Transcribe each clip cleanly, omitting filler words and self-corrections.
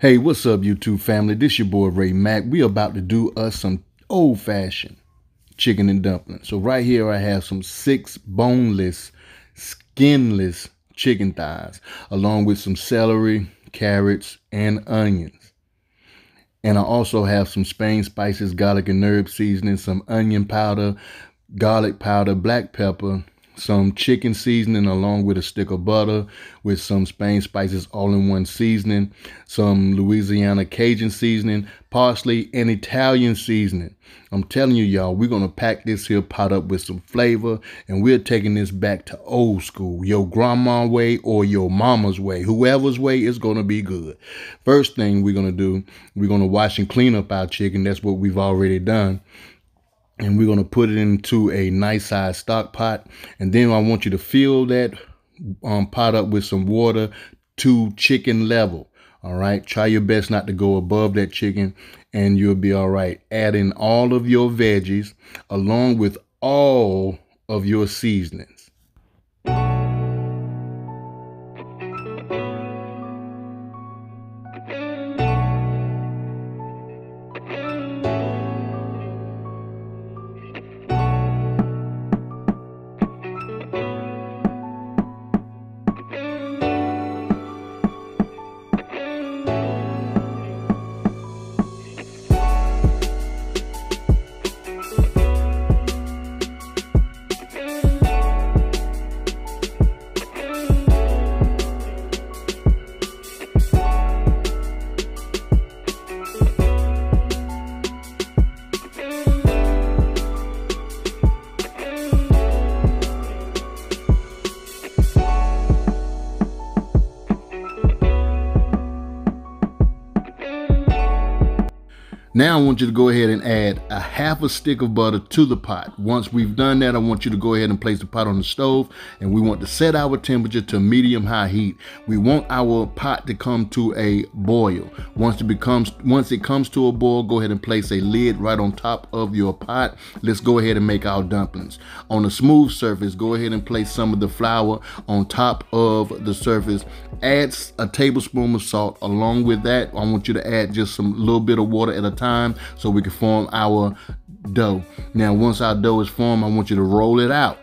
Hey, what's up, YouTube family? This your boy Ray Mack. We about to do us some old-fashioned chicken and dumplings. So right here I have some 6 boneless, skinless chicken thighs, along with some celery, carrots, and onions. And I also have some Spain's Spices garlic and herb seasoning, some onion powder, garlic powder, black pepper, some chicken seasoning along with a stick of butter, with some Spain's Spices All N One Seasoning, some Louisiana Cajun seasoning, parsley, and Italian seasoning. I'm telling you, y'all, we're going to pack this here pot up with some flavor, and we're taking this back to old school, your grandma's way or your mama's way. Whoever's way is going to be good. First thing we're going to do, we're going to wash and clean up our chicken. That's what we've already done. And we're going to put it into a nice size stock pot. And then I want you to fill that pot up with some water to chicken level. All right. Try your best not to go above that chicken and you'll be all right. Add in all of your veggies along with all of your seasonings. Now I want you to go ahead and add a half a stick of butter to the pot. Once we've done that, I want you to go ahead and place the pot on the stove, and we want to set our temperature to medium-high heat. We want our pot to come to a boil. Once it comes to a boil, go ahead and place a lid right on top of your pot. Let's go ahead and make our dumplings. On a smooth surface, go ahead and place some of the flour on top of the surface. Add a tablespoon of salt. Along with that, I want you to add just some little bit of water at a time, so we can form our dough. Now once our dough is formed, I want you to roll it out,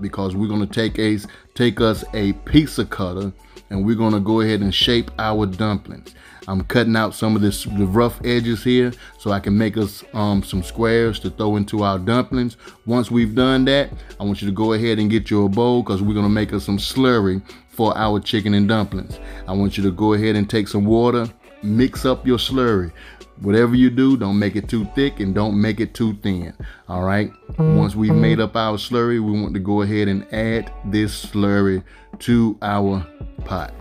because we're going to take us a pizza cutter, and we're going to go ahead and shape our dumplings. I'm cutting out some of the rough edges here so I can make us some squares to throw into our dumplings. Once we've done that, I want you to go ahead and get your bowl, because we're going to make us some slurry for our chicken and dumplings. I want you to go ahead and take some water, mix up your slurry. Whatever you do, don't make it too thick and don't make it too thin. All right. Once we've made up our slurry, we want to go ahead and add this slurry to our pot.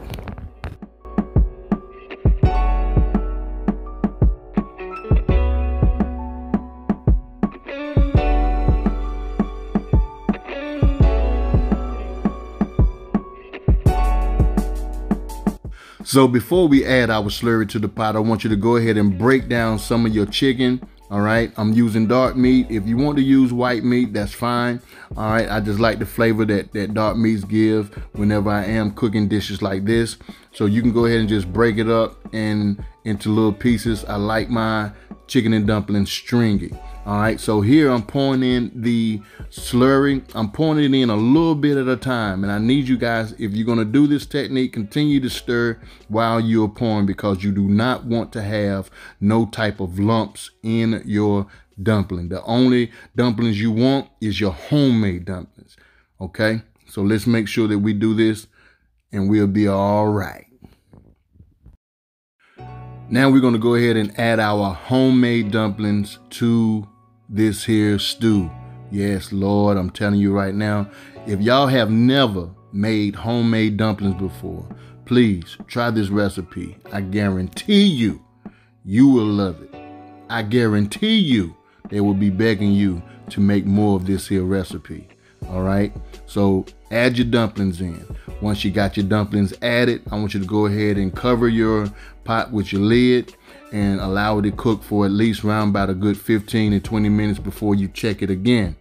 So before we add our slurry to the pot, I want you to go ahead and break down some of your chicken. All right. I'm using dark meat. If you want to use white meat, that's fine. All right. I just like the flavor that dark meats give whenever I am cooking dishes like this. So you can go ahead and just break it up into little pieces. I like my chicken and dumplings stringy. All right, so here I'm pouring in the slurry. I'm pouring it in a little bit at a time, and I need you guys, if you're gonna do this technique, continue to stir while you're pouring, because you do not want to have no type of lumps in your dumpling. The only dumplings you want is your homemade dumplings, okay? So let's make sure that we do this, and we'll be all right. Now we're gonna go ahead and add our homemade dumplings to this here stew. Yes, Lord, I'm telling you right now, if y'all have never made homemade dumplings before, please try this recipe. I guarantee you will love it. I guarantee you they will be begging you to make more of this here recipe. All right, so add your dumplings in. Once you got your dumplings added, I want you to go ahead and cover your pot with your lid and allow it to cook for at least round about a good 15 and 20 minutes before you check it again.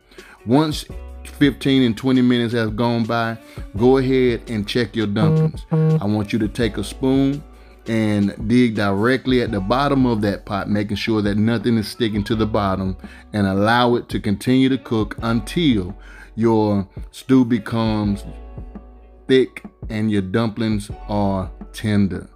Once 15 and 20 minutes has gone by, go ahead and check your dumplings. I want you to take a spoon and dig directly at the bottom of that pot, making sure that nothing is sticking to the bottom, and allow it to continue to cook until your stew becomes thick and your dumplings are tender.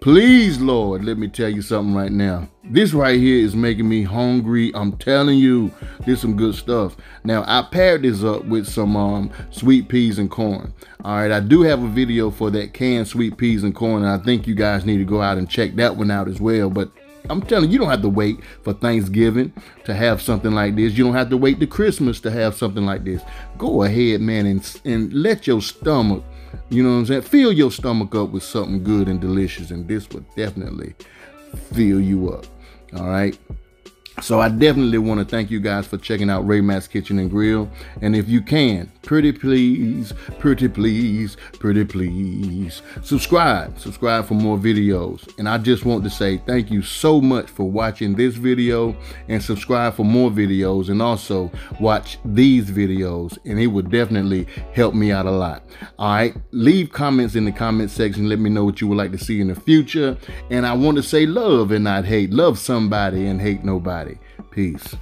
Please, Lord, let me tell you something right now. This right here is making me hungry. I'm telling you, there's some good stuff. Now, I paired this up with some sweet peas and corn. All right, I do have a video for that canned sweet peas and corn, and I think you guys need to go out and check that one out as well. But I'm telling you, you don't have to wait for Thanksgiving to have something like this. You don't have to wait to Christmas to have something like this. Go ahead, man, and let your stomach, you know what I'm saying, fill your stomach up with something good and delicious, and this will definitely fill you up. All right, so I definitely want to thank you guys for checking out Ray Mack's Kitchen and Grill, and if you can, pretty please subscribe for more videos. And I just want to say thank you so much for watching this video, and subscribe for more videos, and also watch these videos, and it would definitely help me out a lot. All right, leave comments in the comment section, let me know what you would like to see in the future, and I want to say love and not hate, love somebody and hate nobody. Peace.